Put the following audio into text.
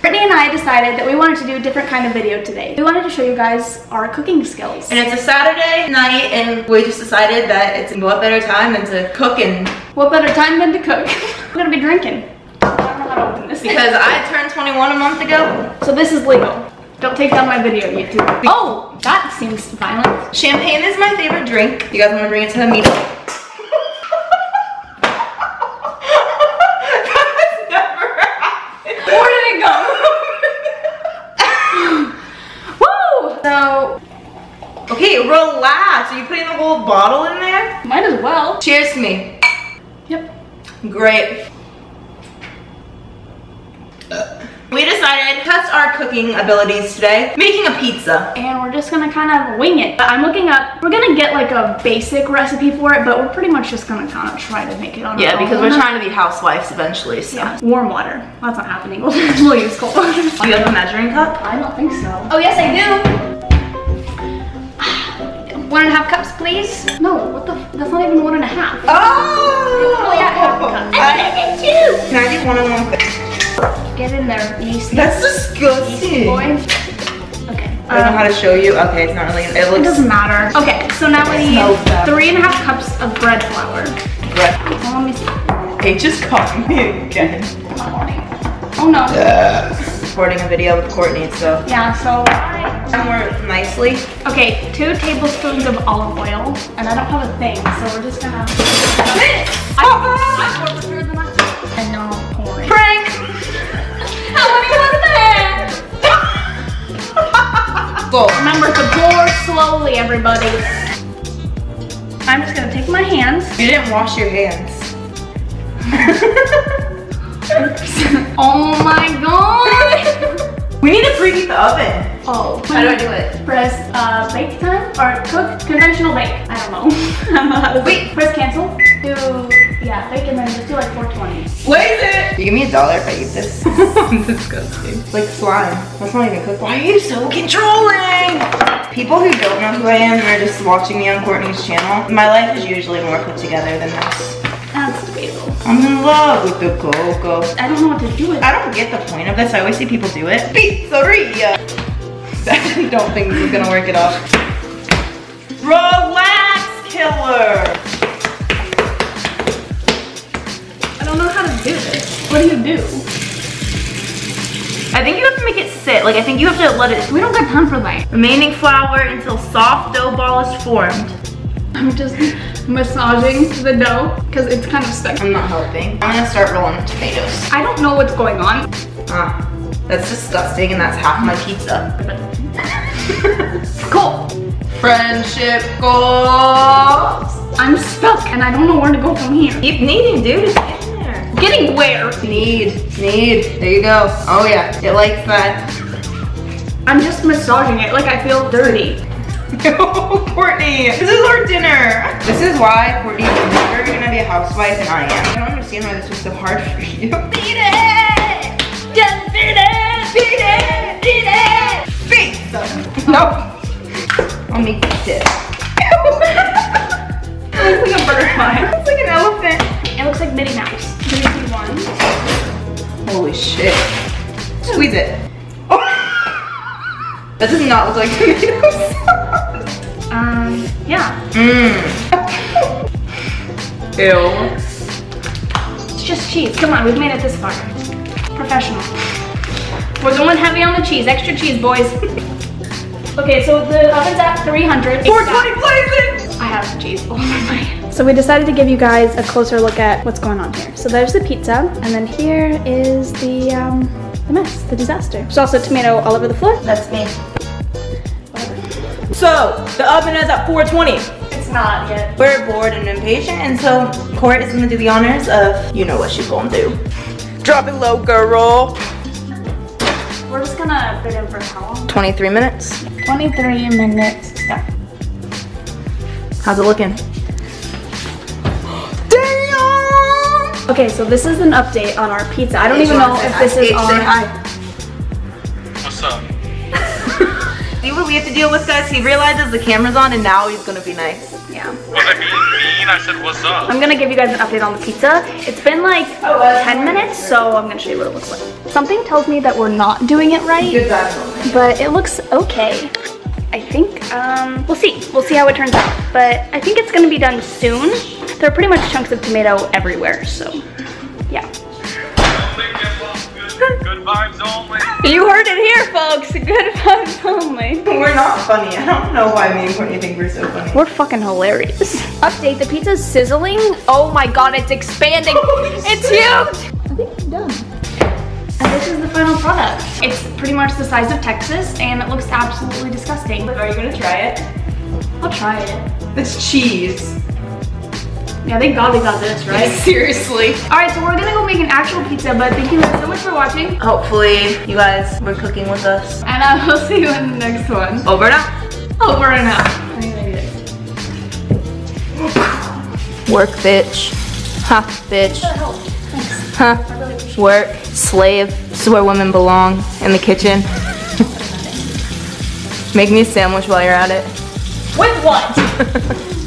Brittany and I decided that we wanted to do a different kind of video today. We wanted to show you guys our cooking skills. And it's a Saturday night and we just decided that it's what better time than to cook and... What better time than to cook? We're gonna be drinking. I don't know how to open this. Because I turned 21 a month ago. So this is legal. Don't take down my video, YouTube. Oh, that seems violent. Champagne is my favorite drink. You guys wanna bring it to the meeting? Okay, relax. Are you putting the whole bottle in there? Might as well. Cheers to me. Yep. Great. We decided to test our cooking abilities today, making a pizza. And we're just gonna kind of wing it. I'm looking up, we're gonna get like a basic recipe for it, but we're pretty much just gonna kind of try to make it on our own. Yeah, because we're trying to be housewives eventually, so. Yeah. Warm water. That's not happening. We'll use cold water. Do you have a measuring cup? I don't think so. Oh, yes, I do. 1.5 cups, please. No, what the? That's not even 1.5. Oh! Yeah, half a cup. I think it's two. Now I do 1 on 1. Get in there, yeasty. That's disgusting. Yeasty boy. Okay. I don't know how to show you. Okay, it's not really. It looks. It doesn't matter. Okay, so now we need 3.5 cups of bread flour. Bread. Oh, let me see. They just caught me again. Oh no. Recording a video with Courtney, so. Yeah. So. More nicely. Okay, 2 tablespoons of olive oil, and I don't have a thing, so we're just gonna. I'm more prepared than I am. And now I'm pouring. Prank! How many was that? Remember to pour slowly, everybody. I'm just gonna take my hands. You didn't wash your hands. Oh my god! We need to preheat the oven. Oh, how do I do it? Press bake time or cook conventional bake. I don't know. Wait, press cancel. Do yeah, bake and then just do like 420. What is it? You give me $1 if I eat this. Disgusting. It's like slime. That's not even cooked. Why are you so controlling? People who don't know who I am are just watching me on Courtney's channel. My life is usually more put together than this. That's debatable. I'm in love with the cocoa. I don't know what to do with it. I don't get the point of this. I always see people do it. Pizzeria. I don't think this is gonna work at all. Relax, killer! I don't know how to do this. What do? I think you have to make it sit. Like, I think you have to let it. We don't got time for that. Remaining flour until soft dough ball is formed. I'm just massaging the dough because it's kind of stuck. I'm not helping. I'm gonna start rolling tomatoes. I don't know what's going on. Ah. That's disgusting, and that's half my pizza. Cool. Friendship goals. I'm stuck, and I don't know where to go from here. Keep kneading, dude. Get in there. Getting where? Knead. There you go. Oh yeah, it likes that. I'm just massaging it like I feel dirty. No, Courtney, this is our dinner. This is why Courtney is never gonna be a housewife, and I am. I don't understand why this was so hard for you. Beat it. Just beat it. Beat it! Pizza! Nope. I'll make this. It looks like a butterfly. It's like an elephant. It looks like Minnie Mouse. Can you see one? Holy shit. Squeeze it. Oh. That does not look like tomato sauce. Yeah. Mmm. Ew. It's just cheese. Come on, we've made it this far. Professional. We're going heavy on the cheese. Extra cheese, boys. Okay, so the oven's at 300. 420 places! I have the cheese all over my hands. So we decided to give you guys a closer look at what's going on here. So there's the pizza, and then here is the mess, the disaster. There's also tomato all over the floor. That's me. Whatever. So, the oven is at 420. Not yet. We're bored and impatient, and so Court is gonna do the honors of, you know what she's gonna do. Drop it low, girl. We're just gonna put it in for how long? 23 minutes. 23 minutes. Yeah. How's it looking? Damn! Okay, so this is an update on our pizza. I don't even know if this is on. What's up? See what we have to deal with, guys? He realizes the camera's on and now he's gonna be nice. Yeah. Was I being mean? I said, what's up? I'm gonna give you guys an update on the pizza. It's been like 10 minutes, so I'm gonna show you what it looks like. Something tells me that we're not doing it right, but it looks okay. I think, we'll see. We'll see how it turns out. But I think it's gonna be done soon. There are pretty much chunks of tomato everywhere, so yeah. Good vibes only. You heard it here, folks. Good vibes only. We're not funny. I don't know why me and Courtney think we're so funny. We're fucking hilarious. Update, the pizza's sizzling. Oh my god, it's expanding. It's huge. I think it's done. And this is the final product. It's pretty much the size of Texas, and it looks absolutely disgusting. Are you gonna try it? I'll try it. It's cheese. Yeah, thank God we got this, right? Seriously. All right, so we're gonna go make an actual pizza, but thank you guys so much for watching. Hopefully, you guys were cooking with us. And I will see you in the next one. Over and out. Over and out. I'm gonna do this. Work, bitch. Ha, bitch. Thanks. Huh? Really work. Slave. This is where women belong. In the kitchen. Make me a sandwich while you're at it. With what?